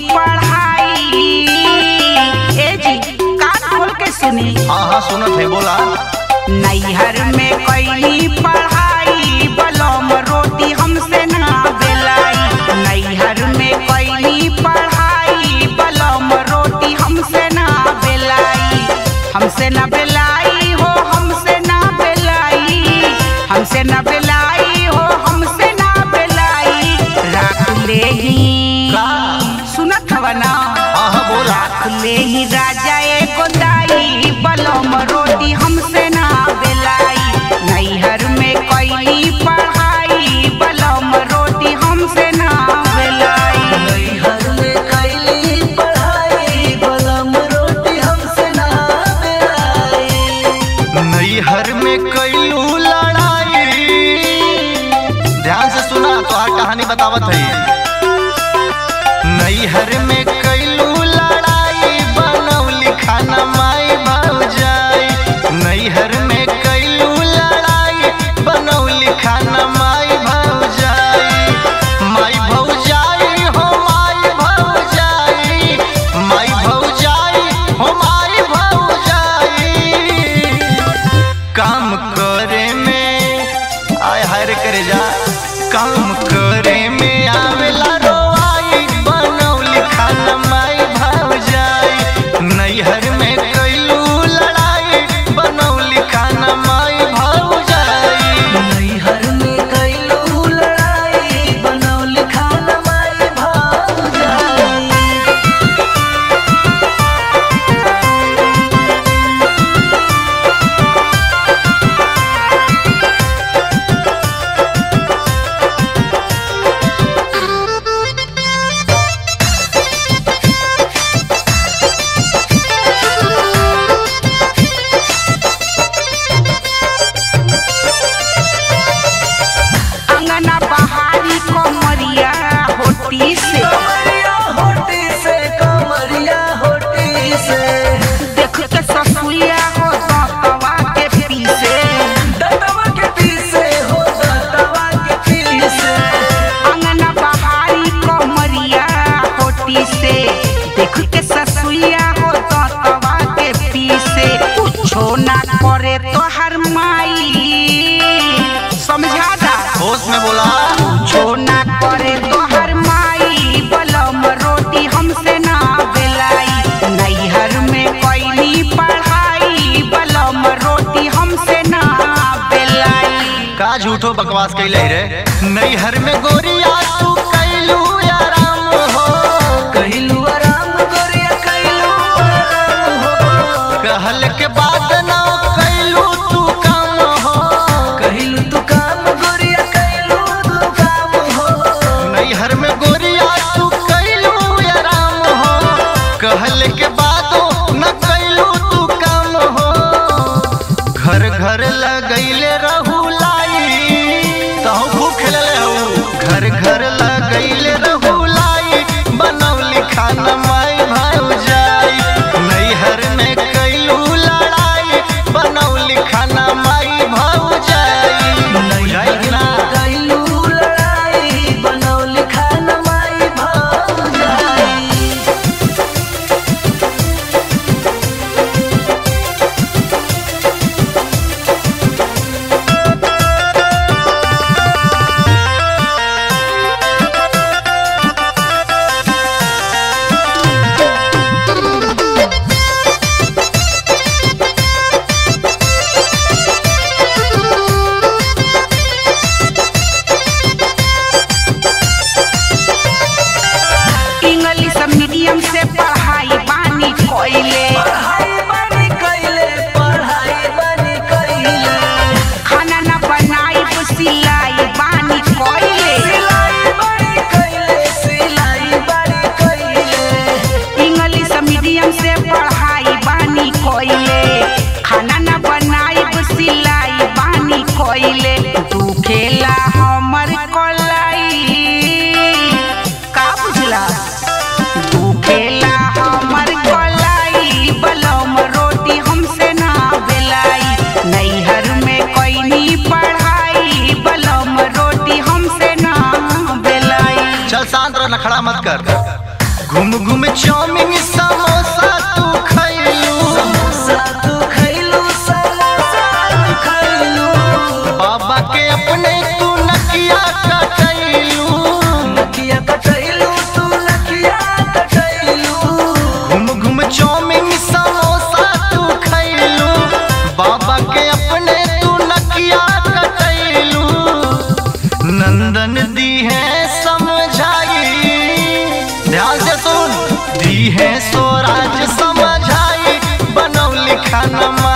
पढ़ाई। ए जी कान खोल के सुनी। हाँ सुनत है बोला। नैहर में कई पढ़ाई, बलम रोटी हमसे ना बेलाई। नैहर में कई पढ़ाई, बलम रोटी हमसे ना बेलाई। हमसे ना बेलाई हो, हमसे ना बेलाई, हमसे ना बेलाई हो, हमसे ना बेलाई। राख ले ही सुनत हवना। हाँ बोला। राख ले ही राजा एको दाई, बलम रोटी हमसे ना बेलाई। नैहर में कई पढ़ाई, बलम रोटी हमसे ना बेलाई। नैहर में कई पढ़ाई, बलम रोटी हमसे ना बेलाई। नैहर में कईलू लड़ाई। ध्यान से सुना तो हर कहानी बतावत है। नैहर में कईलू लड़ाई, बनौली खाना माई भाव जाई। नैहर में कईलू लड़ाई, बनौली खाना माई भाव जाई। माई भाव जाई हो, माई भाव जाई। माई भाव जाई हो, माई भाव जाई। काम करे में आय हर करे जा। काम करे में आवेला तो हर माई समझा था होश में बोला। कुछो ना करे तो हर माई, बलम रोटी हमसे ना बेलाई। नैहर में कई पढ़ाई, बलम रोटी हमसे ना बेलाई। का झूठो बकवास कैले रे। नैहर में गोरिया तू कैलू आराम हो। कैलू आराम गोरिया, कैलू आराम हो। कहल के बाद ना घर लगैले रहू लाई। तहु खूब खेलले हो। घर घर लगैले रहू लाई, बनौली खाना माई भाव जाई। नैहर में कईलू लड़ाई, बनौली खाना माई भाव जाई। नैहर में कईलू लड़ाई, बनौली खाना माई भाव जाई। शांत रह, खड़ा मत कर। घूम घूम चाउमीन समोसा तू खइलू बाबा के अपने तू नकिया कटइलू तू नकिया कटइलू घूम घूम चाउमीन समोसा तू खइलू बाबा के अपने तू नकिया कटइलू नंदन दी है दी है स्वराज समझाई बनौली खाना।